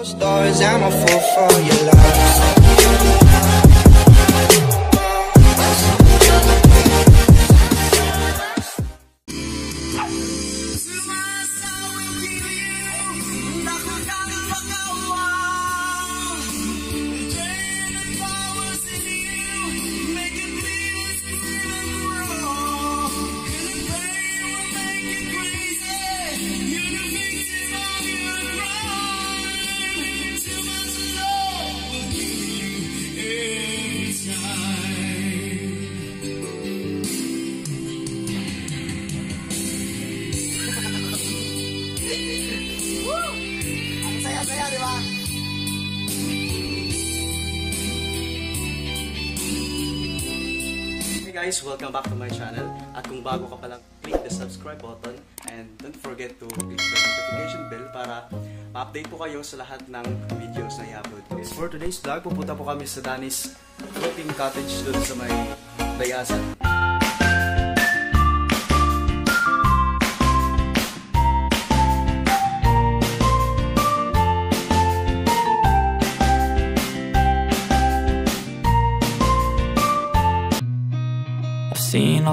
Stars, I'm a fool for your Hey guys, welcome back to my channel. At kung bago ka palang, click the subscribe button and don't forget to click the notification bell para ma-update po kayo sa lahat ng videos na i-upload. For today's vlog, pupunta po kami sa Dani'z Floating Cottage doon sa may Day-asan. Seen a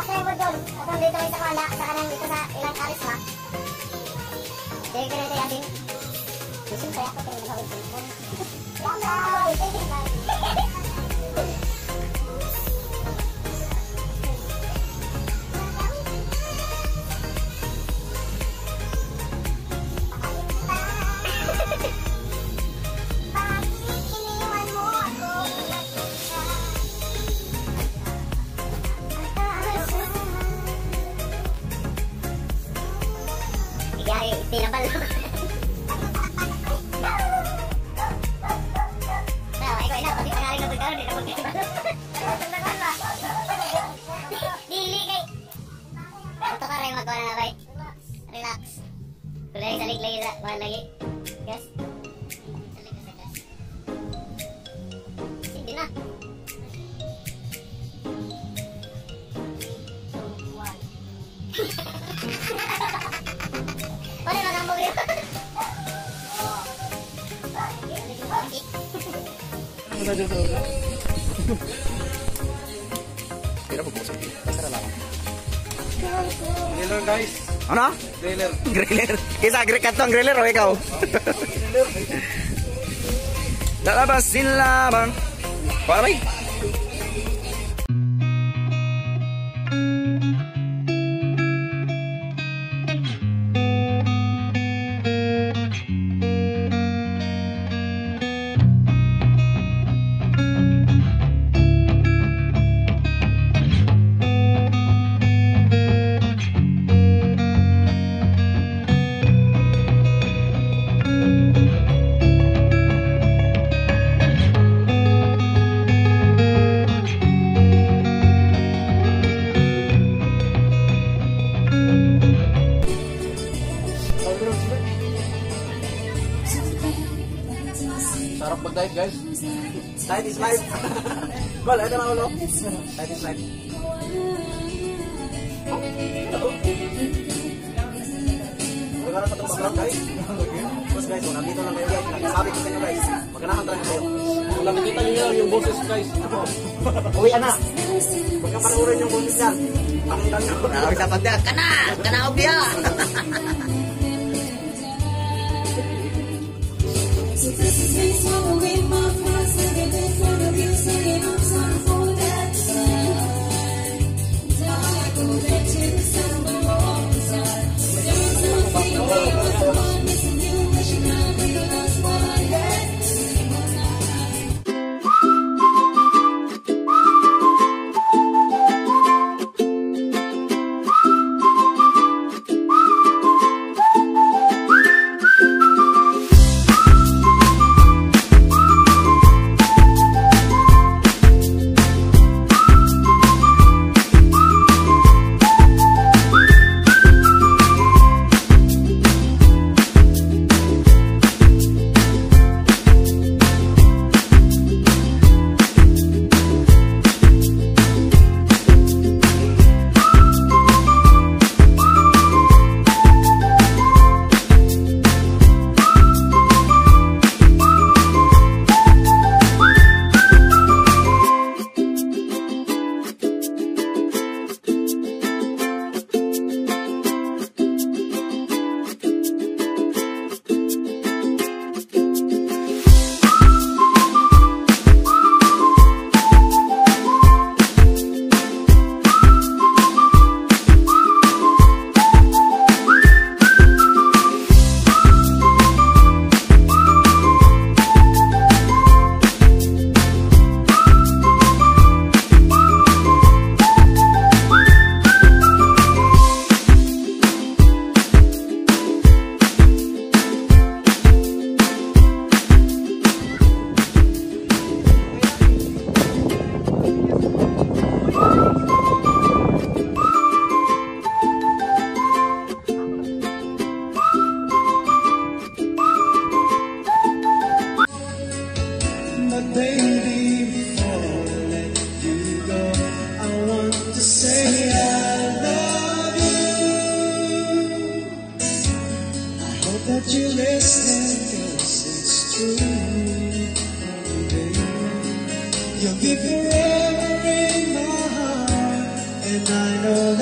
Kasi, last time po doon, upon dito kayo sa kala, sa kanang dito sa ilang alis ha. Dito ka rin tayo atin. Gusin kaya ako kayo nabawin dito. Lamaw! Kita berbosan, pasar lama. Griller guys, mana? Griller, griller. Kita griller katong griller, oke kau. Dah lepas silam, bang. Bye. for dive, guys. Dive is life. Well, I don't know. Dive is life. Wala na patong guys. Tapos guys, kung nandito lang kayo guys, nagsasabi ko sa inyo guys, maganahan talaga kayo. Kung nakikita nyo yung boses guys, uwi na. Huwag kapanurin yung boses yan. Ang tanong. Huwag sa pagdaan. Kana! Kana obya! You'll be forever in my heart, and I know.